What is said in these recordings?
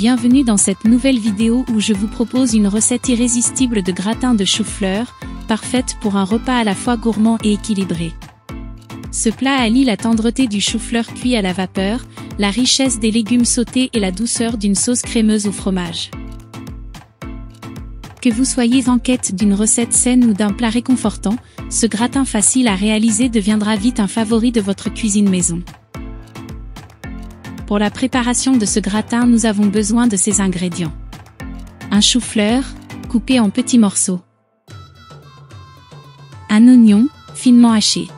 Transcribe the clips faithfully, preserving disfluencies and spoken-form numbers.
bienvenue dans cette nouvelle vidéo où je vous propose une recette irrésistible de gratin de chou-fleur, parfaite pour un repas à la fois gourmand et équilibré. Ce plat allie la tendreté du chou-fleur cuit à la vapeur, la richesse des légumes sautés et la douceur d'une sauce crémeuse au fromage. Que vous soyez en quête d'une recette saine ou d'un plat réconfortant, ce gratin facile à réaliser deviendra vite un favori de votre cuisine maison. Pour la préparation de ce gratin, nous avons besoin de ces ingrédients. Un chou-fleur, coupé en petits morceaux. Un oignon, finement haché.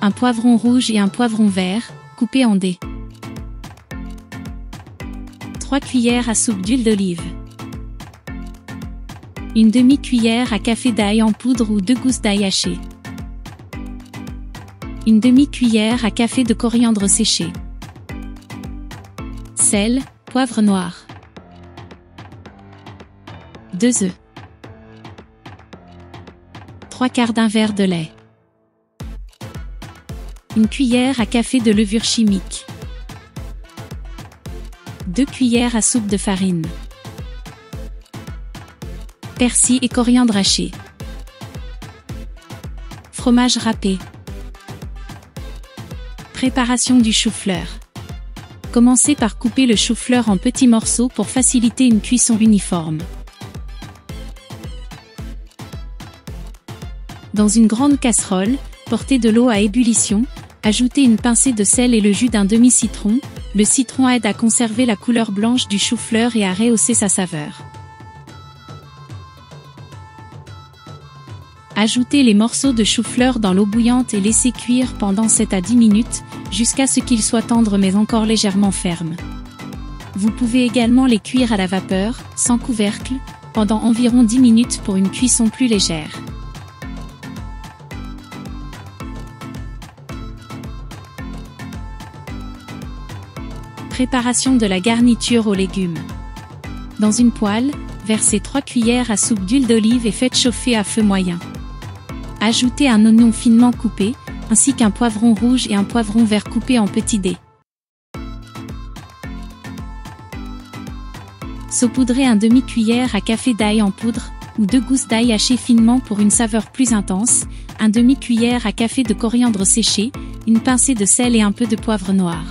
Un poivron rouge et un poivron vert, coupés en dés. trois cuillères à soupe d'huile d'olive. Une demi-cuillère à café d'ail en poudre ou deux gousses d'ail hachées. Une demi-cuillère à café de coriandre séché. Sel, poivre noir. deux œufs. trois quarts d'un verre de lait. Une cuillère à café de levure chimique. deux cuillères à soupe de farine. Persil et coriandre haché. Fromage râpé. Préparation du chou-fleur. Commencez par couper le chou-fleur en petits morceaux pour faciliter une cuisson uniforme. Dans une grande casserole, portez de l'eau à ébullition, ajoutez une pincée de sel et le jus d'un demi-citron. Le citron aide à conserver la couleur blanche du chou-fleur et à rehausser sa saveur. Ajoutez les morceaux de chou-fleur dans l'eau bouillante et laissez cuire pendant sept à dix minutes, jusqu'à ce qu'ils soient tendres mais encore légèrement fermes. Vous pouvez également les cuire à la vapeur, sans couvercle, pendant environ dix minutes pour une cuisson plus légère. Préparation de la garniture aux légumes. Dans une poêle, versez trois cuillères à soupe d'huile d'olive et faites chauffer à feu moyen. Ajoutez un oignon finement coupé, ainsi qu'un poivron rouge et un poivron vert coupés en petits dés. Saupoudrez un demi-cuillère à café d'ail en poudre, ou deux gousses d'ail hachées finement pour une saveur plus intense, un demi-cuillère à café de coriandre séché, une pincée de sel et un peu de poivre noir.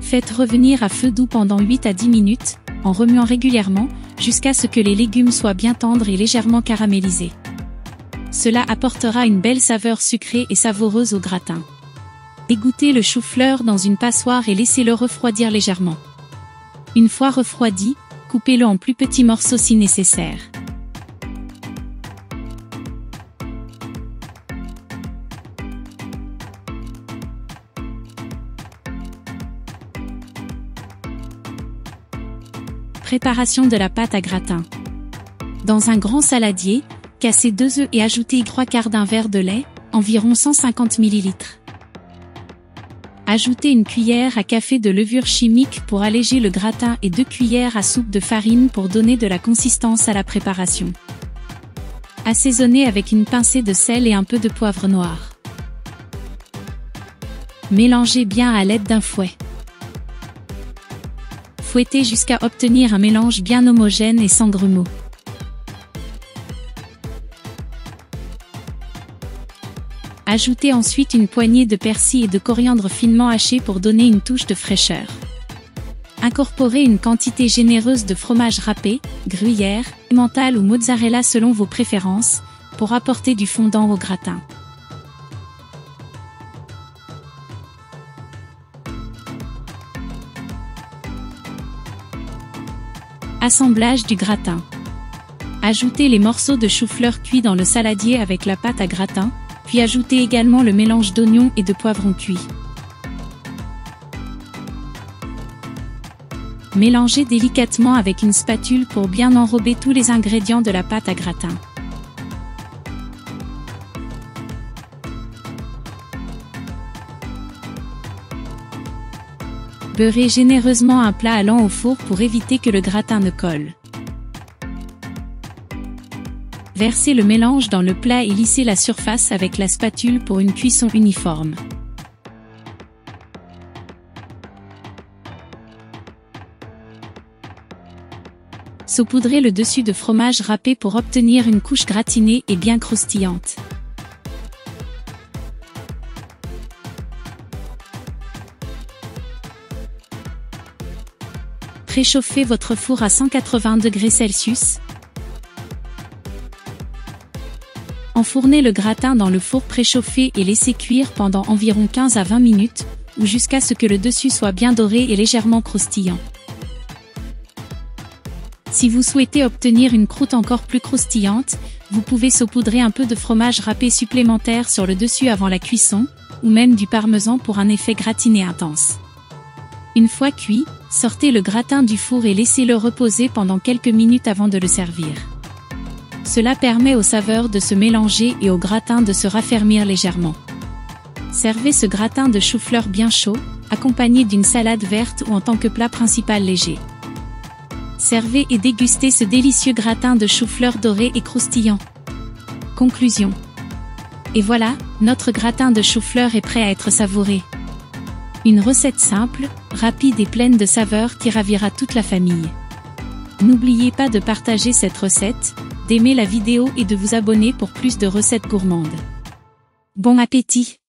Faites revenir à feu doux pendant huit à dix minutes, en remuant régulièrement, jusqu'à ce que les légumes soient bien tendres et légèrement caramélisés. Cela apportera une belle saveur sucrée et savoureuse au gratin. Égouttez le chou-fleur dans une passoire et laissez-le refroidir légèrement. Une fois refroidi, coupez-le en plus petits morceaux si nécessaire. Préparation de la pâte à gratin. Dans un grand saladier, cassez deux œufs et ajoutez trois quarts d'un verre de lait, environ cent cinquante millilitres. Ajoutez une cuillère à café de levure chimique pour alléger le gratin et deux cuillères à soupe de farine pour donner de la consistance à la préparation. Assaisonnez avec une pincée de sel et un peu de poivre noir. Mélangez bien à l'aide d'un fouet. Fouettez jusqu'à obtenir un mélange bien homogène et sans grumeaux. Ajoutez ensuite une poignée de persil et de coriandre finement hachés pour donner une touche de fraîcheur. Incorporez une quantité généreuse de fromage râpé, gruyère, emmental ou mozzarella selon vos préférences, pour apporter du fondant au gratin. Assemblage du gratin. Ajoutez les morceaux de chou-fleur cuits dans le saladier avec la pâte à gratin, puis ajoutez également le mélange d'oignons et de poivrons cuits. Mélangez délicatement avec une spatule pour bien enrober tous les ingrédients de la pâte à gratin. Beurrez généreusement un plat allant au four pour éviter que le gratin ne colle. Versez le mélange dans le plat et lissez la surface avec la spatule pour une cuisson uniforme. Saupoudrez le dessus de fromage râpé pour obtenir une couche gratinée et bien croustillante. Préchauffez votre four à cent quatre-vingts degrés Celsius. Enfournez le gratin dans le four préchauffé et laissez cuire pendant environ quinze à vingt minutes, ou jusqu'à ce que le dessus soit bien doré et légèrement croustillant. Si vous souhaitez obtenir une croûte encore plus croustillante, vous pouvez saupoudrer un peu de fromage râpé supplémentaire sur le dessus avant la cuisson, ou même du parmesan pour un effet gratiné intense. Une fois cuit, sortez le gratin du four et laissez-le reposer pendant quelques minutes avant de le servir. Cela permet aux saveurs de se mélanger et au gratin de se raffermir légèrement. Servez ce gratin de chou-fleur bien chaud, accompagné d'une salade verte ou en tant que plat principal léger. Servez et dégustez ce délicieux gratin de chou-fleur doré et croustillant. Conclusion. Et voilà, notre gratin de chou-fleur est prêt à être savouré. Une recette simple, rapide et pleine de saveurs qui ravira toute la famille. N'oubliez pas de partager cette recette, d'aimer la vidéo et de vous abonner pour plus de recettes gourmandes. Bon appétit!